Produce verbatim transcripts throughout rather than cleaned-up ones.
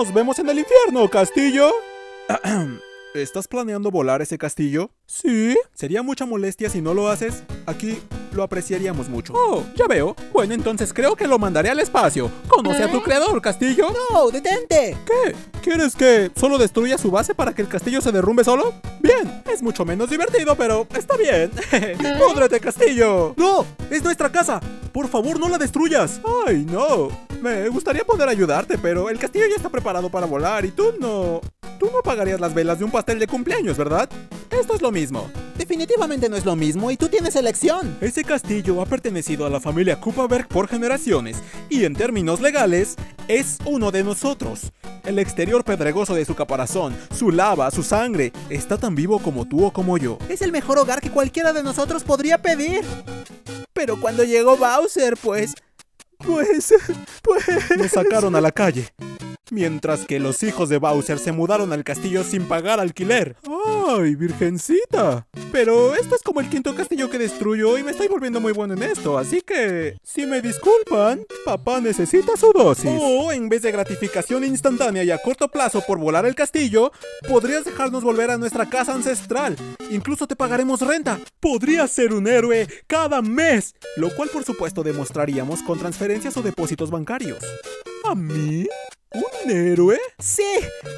¡Nos vemos en el infierno, castillo! ¿Estás planeando volar ese castillo? Sí. Sería mucha molestia si no lo haces. Aquí lo apreciaríamos mucho. Oh, ya veo. Bueno, entonces creo que lo mandaré al espacio. ¡Conoce ¿Eh? a tu creador, castillo! ¡No, detente! ¿Qué? ¿Quieres que solo destruya su base para que el castillo se derrumbe solo? Bien, es mucho menos divertido, pero está bien. ¡Púdrete, castillo! ¡No! ¡Es nuestra casa! ¡Por favor, no la destruyas! ¡Ay, no! Me gustaría poder ayudarte, pero el castillo ya está preparado para volar y tú no... Tú no apagarías las velas de un pastel de cumpleaños, ¿verdad? Esto es lo mismo. Definitivamente no es lo mismo y tú tienes elección. Ese castillo ha pertenecido a la familia Kupaberg por generaciones y en términos legales, es uno de nosotros. El exterior pedregoso de su caparazón, su lava, su sangre, está tan vivo como tú o como yo. Es el mejor hogar que cualquiera de nosotros podría pedir. Pero cuando llegó Bowser, pues... Pues... Pues... Nos sacaron a la calle. Mientras que los hijos de Bowser se mudaron al castillo sin pagar alquiler. ¡Ay, virgencita! Pero esto es como el quinto castillo que destruyo y me estoy volviendo muy bueno en esto, así que... Si me disculpan, papá necesita su dosis. O, en vez de gratificación instantánea y a corto plazo por volar el castillo, podrías dejarnos volver a nuestra casa ancestral. Incluso te pagaremos renta. Podrías ser un héroe cada mes. Lo cual, por supuesto, demostraríamos con transferencias o depósitos bancarios. ¿A mí? ¿Un héroe? ¡Sí!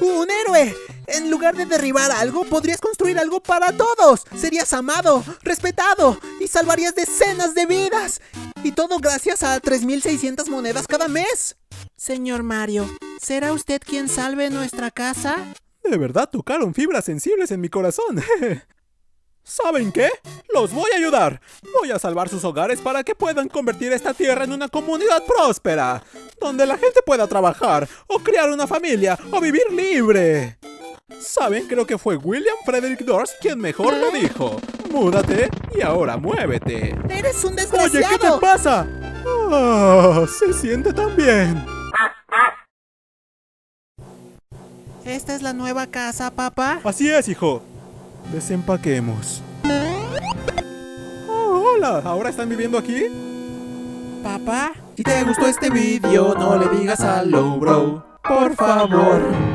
¡Un héroe! En lugar de derribar algo, podrías construir algo para todos. Serías amado, respetado y salvarías decenas de vidas. Y todo gracias a tres mil seiscientas monedas cada mes. Señor Mario, ¿será usted quien salve nuestra casa? De verdad tocaron fibras sensibles en mi corazón. ¿Saben qué? ¡Los voy a ayudar! Voy a salvar sus hogares para que puedan convertir esta tierra en una comunidad próspera, donde la gente pueda trabajar, o crear una familia, o vivir libre. ¿Saben? Creo que fue William Frederick Dorst quien mejor lo dijo. Múdate y ahora muévete. ¡Eres un desgraciado! Oye, ¿qué te pasa? Oh, se siente tan bien. ¿Esta es la nueva casa, papá? Así es, hijo. Desempaquemos. Oh, hola, ¿ahora están viviendo aquí? Papá, si te gustó este video, no le digas a Lowbrow, por favor.